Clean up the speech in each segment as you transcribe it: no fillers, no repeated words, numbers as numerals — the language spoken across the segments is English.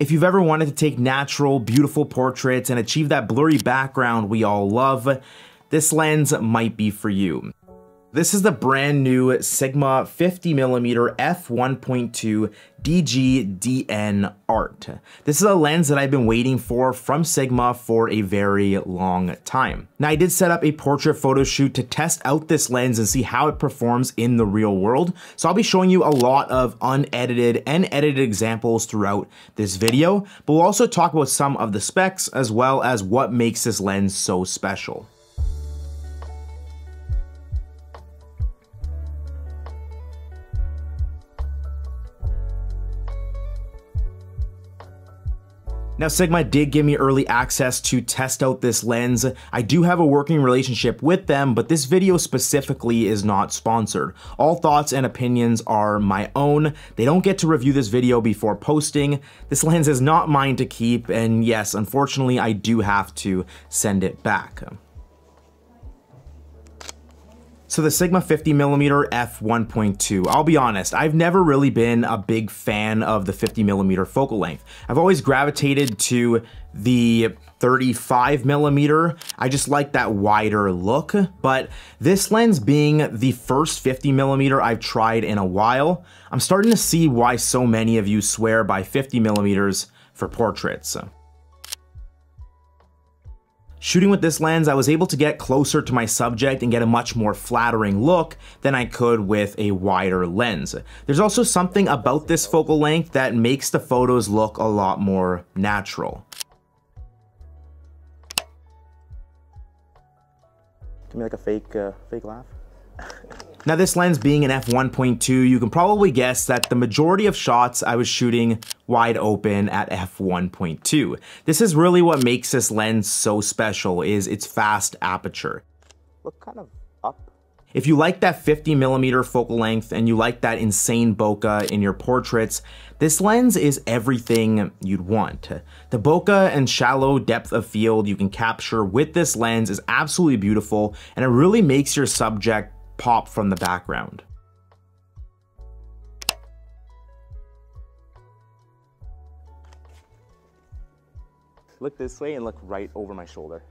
If you've ever wanted to take natural, beautiful portraits and achieve that blurry background we all love, this lens might be for you. This is the brand new Sigma 50mm f1.2 DGDN Art. This is a lens that I've been waiting for from Sigma for a very long time. Now, I did set up a portrait photo shoot to test out this lens and see how it performs in the real world. So I'll be showing you a lot of unedited and edited examples throughout this video, but we'll also talk about some of the specs as well as what makes this lens so special. Now, Sigma did give me early access to test out this lens. I do have a working relationship with them, but this video specifically is not sponsored. All thoughts and opinions are my own. They don't get to review this video before posting. This lens is not mine to keep, and yes, unfortunately, I do have to send it back. So the Sigma 50mm f1.2, I'll be honest, I've never really been a big fan of the 50mm focal length. I've always gravitated to the 35mm. I just like that wider look, but this lens being the first 50mm I've tried in a while, I'm starting to see why so many of you swear by 50mm for portraits. Shooting with this lens, I was able to get closer to my subject and get a much more flattering look than I could with a wider lens. There's also something about this focal length that makes the photos look a lot more natural. Give me like a fake laugh. Now, this lens being an f1.2, you can probably guess that the majority of shots I was shooting wide open at f1.2. This is really what makes this lens so special, is its fast aperture. Look kind of up. If you like that 50mm focal length and you like that insane bokeh in your portraits, this lens is everything you'd want. The bokeh and shallow depth of field you can capture with this lens is absolutely beautiful, and it really makes your subject pop from the background. Look this way and look right over my shoulder.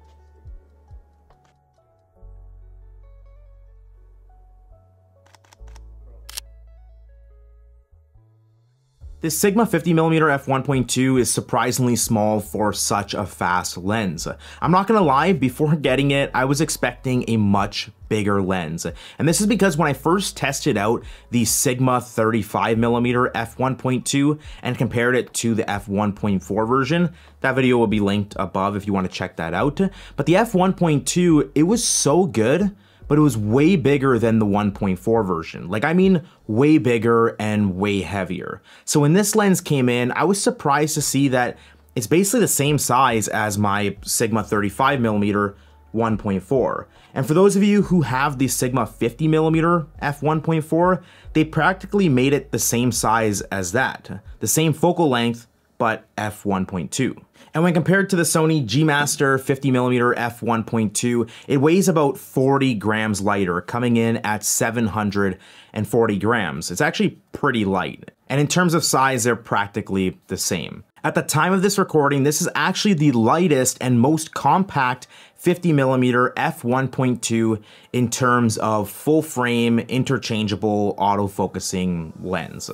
This Sigma 50mm f1.2 is surprisingly small for such a fast lens. I'm not gonna lie, before getting it, I was expecting a much bigger lens. And this is because when I first tested out the Sigma 35mm f1.2 and compared it to the f1.4 version, that video will be linked above if you wanna check that out. But the f1.2, it was so good, but it was way bigger than the 1.4 version. Like, I mean, way bigger and way heavier. So when this lens came in, I was surprised to see that it's basically the same size as my Sigma 35mm 1.4. And for those of you who have the Sigma 50mm f1.4, they practically made it the same size as that. The same focal length, but f1.2. And when compared to the Sony G Master 50mm f1.2, it weighs about 40 grams lighter, coming in at 740 grams. It's actually pretty light. And in terms of size, they're practically the same. At the time of this recording, this is actually the lightest and most compact 50mm f1.2 in terms of full frame, interchangeable, auto-focusing lens.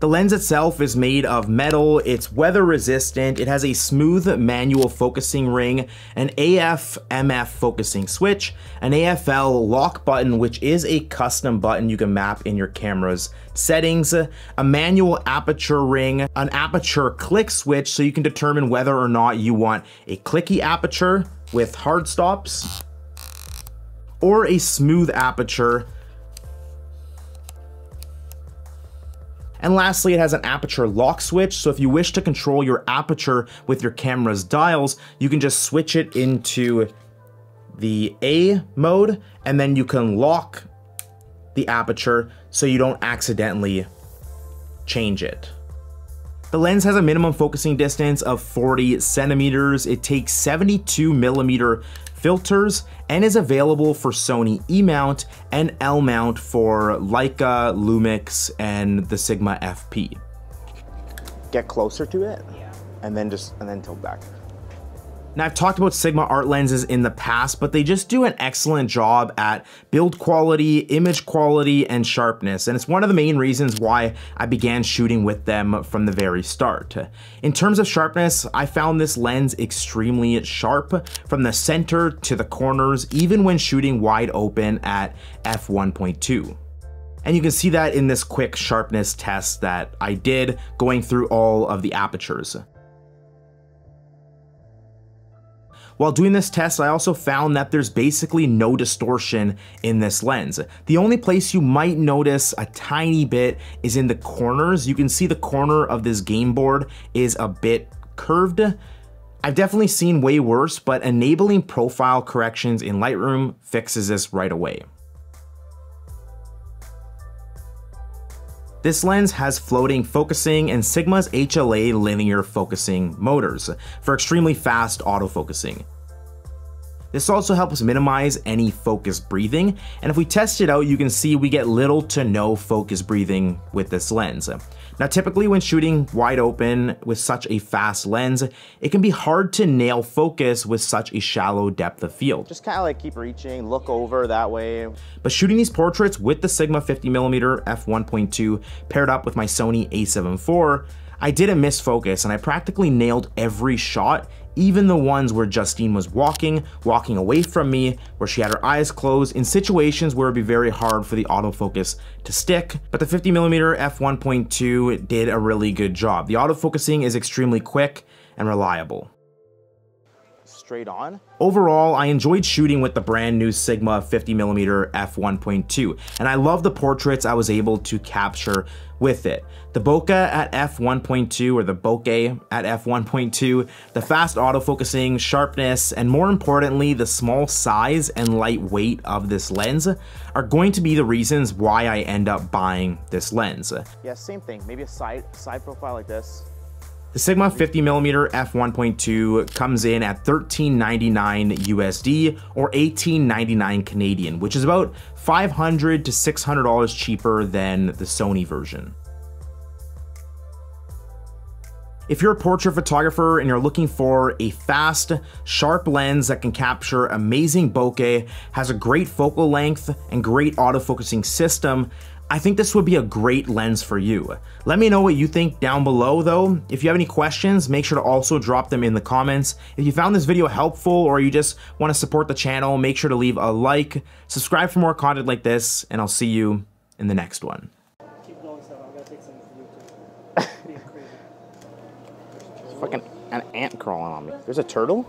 The lens itself is made of metal, it's weather resistant, it has a smooth manual focusing ring, an AF-MF focusing switch, an AFL lock button, which is a custom button you can map in your camera's settings, a manual aperture ring, an aperture click switch so you can determine whether or not you want a clicky aperture with hard stops or a smooth aperture. And lastly, it has an aperture lock switch, so if you wish to control your aperture with your camera's dials, you can just switch it into the A mode, and then you can lock the aperture so you don't accidentally change it. The lens has a minimum focusing distance of 40 centimeters. It takes 72 millimeter filters and is available for Sony E-mount and L-mount for Leica, Lumix, and the Sigma FP. Get closer to it, yeah, and then tilt back. Now, I've talked about Sigma art lenses in the past, but they just do an excellent job at build quality, image quality, and sharpness. And it's one of the main reasons why I began shooting with them from the very start. In terms of sharpness, I found this lens extremely sharp from the center to the corners, even when shooting wide open at f1.2. And you can see that in this quick sharpness test that I did, going through all of the apertures. While doing this test, I also found that there's basically no distortion in this lens. The only place you might notice a tiny bit is in the corners. You can see the corner of this game board is a bit curved. I've definitely seen way worse, but enabling profile corrections in Lightroom fixes this right away. This lens has floating focusing and Sigma's HLA linear focusing motors for extremely fast autofocusing. This also helps minimize any focus breathing, and if we test it out, you can see we get little to no focus breathing with this lens. Now, typically when shooting wide open with such a fast lens, it can be hard to nail focus with such a shallow depth of field. Just kind of like keep reaching, look over that way. But shooting these portraits with the Sigma 50mm f1.2 paired up with my Sony a7IV, I didn't miss focus and I practically nailed every shot, even the ones where Justine was walking away from me, where she had her eyes closed, in situations where it'd be very hard for the autofocus to stick. But the 50mm f1.2 did a really good job. The autofocusing is extremely quick and reliable. Straight on. Overall, I enjoyed shooting with the brand new Sigma 50mm f1.2, and I love the portraits I was able to capture with it. The bokeh at f1.2, or the bokeh at f1.2, the fast autofocusing, sharpness, and more importantly, the small size and light weight of this lens are going to be the reasons why I end up buying this lens. Yeah, same thing, maybe a side profile like this. The Sigma 50mm f1.2 comes in at $13.99 USD or $18.99 Canadian, which is about $500 to $600 cheaper than the Sony version. If you're a portrait photographer and you're looking for a fast, sharp lens that can capture amazing bokeh, has a great focal length and great autofocusing system, I think this would be a great lens for you. Let me know what you think down below though. If you have any questions, make sure to also drop them in the comments. If you found this video helpful or you just want to support the channel, make sure to leave a like, subscribe for more content like this, and I'll see you in the next one. Keep going, Steph. I'm gonna take some for you too. Fucking an ant crawling on me. There's a turtle?